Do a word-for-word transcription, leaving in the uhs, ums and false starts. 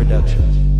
Productions.